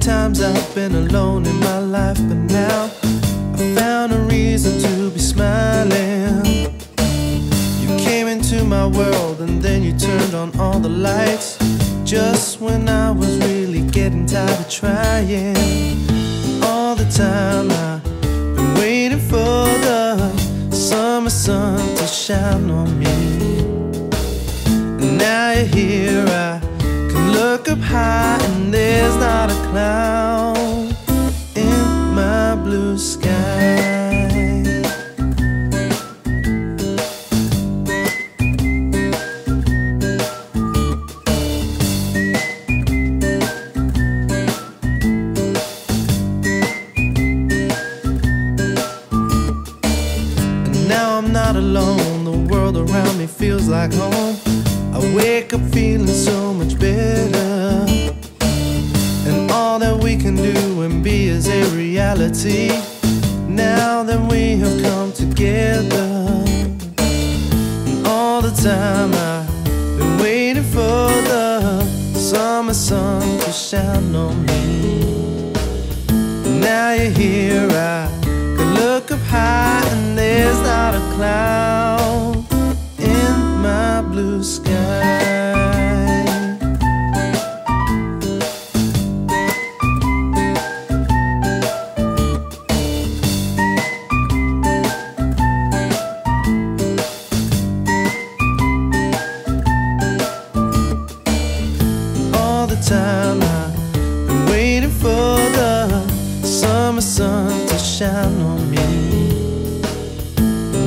Times I've been alone in my life, but now I found a reason to be smiling. You came into my world and then you turned on all the lights, just when I was really getting tired of trying. All the time I've been waiting for the summer sun to shine on me, and now you're here. I can look up high and there's not a cloud in my blue sky. And now I'm not alone, the world around me feels like home. I wake up feeling so much better, and all that we can do and be is a reality, now that we have come together. And all the time I've been waiting for the summer sun to shine on me, and now you're here. I can look up high and there's not a cloud in my blue sky. Time I've been waiting for the summer sun to shine on me,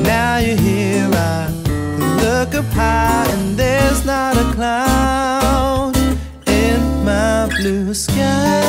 now you're here. I can look up high and there's not a cloud in my blue sky.